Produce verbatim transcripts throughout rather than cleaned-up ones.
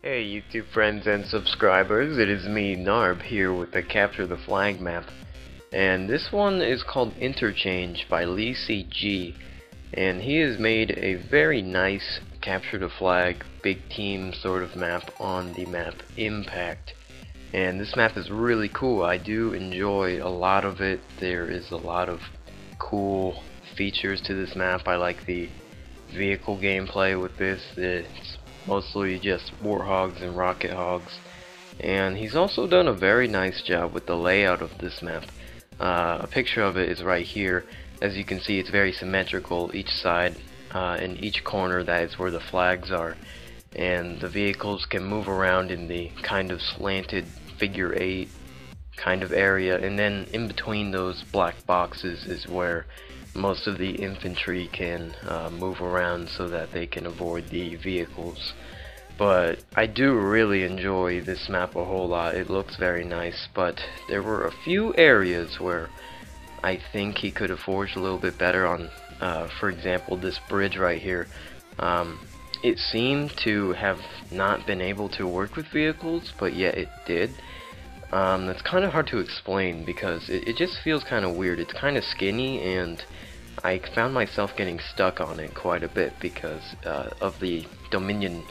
Hey YouTube friends and subscribers, it is me Narb here with the Capture the Flag map, and this one is called Interchange by LeeCG, and he has made a very nice Capture the Flag big team sort of map on the map Impact, and this map is really cool. I do enjoy a lot of it. There is a lot of cool features to this map. I like the vehicle gameplay with this. It's mostly just warthogs and rocket hogs, and he's also done a very nice job with the layout of this map. Uh, a picture of it is right here. As you can see, it's very symmetrical. Each side uh, and each corner, that is where the flags are, and the vehicles can move around in the kind of slanted figure eight kind of area, and then in between those black boxes is where most of the infantry can uh, move around so that they can avoid the vehicles. But I do really enjoy this map a whole lot. It looks very nice, but there were a few areas where I think he could have forged a little bit better on. Uh, for example, this bridge right here, um, it seemed to have not been able to work with vehicles, but yet it did. Um, that's kind of hard to explain because it, it just feels kind of weird. It's kind of skinny, and I found myself getting stuck on it quite a bit because uh, of the Dominion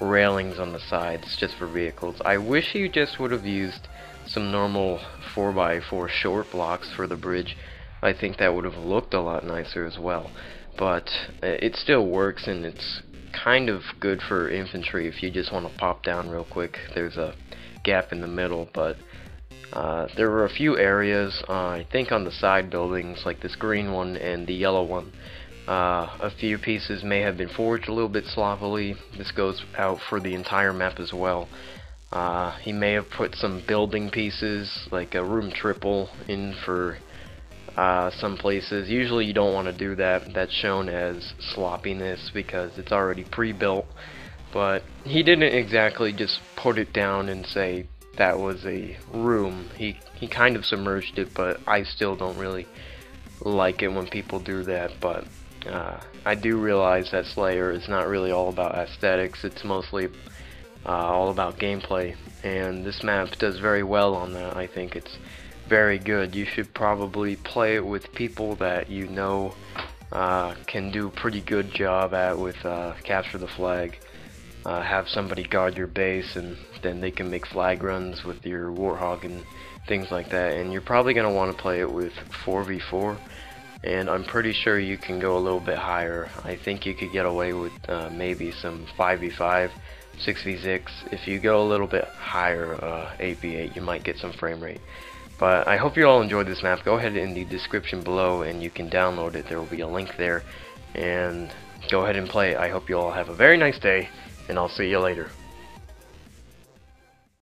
railings on the sides just for vehicles. I wish you just would have used some normal four by four short blocks for the bridge. I think that would have looked a lot nicer as well, but it still works, and it's kind of good for infantry if you just want to pop down real quick. There's a gap in the middle, but uh, there were a few areas, uh, I think on the side buildings, like this green one and the yellow one, uh, a few pieces may have been forged a little bit sloppily. This goes out for the entire map as well. Uh, he may have put some building pieces, like a room triple, in for uh, some places. Usually you don't want to do that. That's shown as sloppiness because it's already pre-built. But he didn't exactly just put it down and say that was a room. He he kind of submerged it, but I still don't really like it when people do that. But uh, I do realize that Slayer is not really all about aesthetics. It's mostly uh, all about gameplay, and this map does very well on that. I think it's very good. You should probably play it with people that you know uh, can do a pretty good job at with uh, Capture the Flag. Uh, have somebody guard your base, and then they can make flag runs with your warthog and things like that. And you're probably going to want to play it with four v four, and I'm pretty sure you can go a little bit higher. I think you could get away with uh, maybe some five v five, six v six. If you go a little bit higher, uh, eight v eight, you might get some frame rate. But I hope you all enjoyed this map. Go ahead in the description below and you can download it. There will be a link there, and go ahead and play it. I hope you all have a very nice day, and I'll see you later.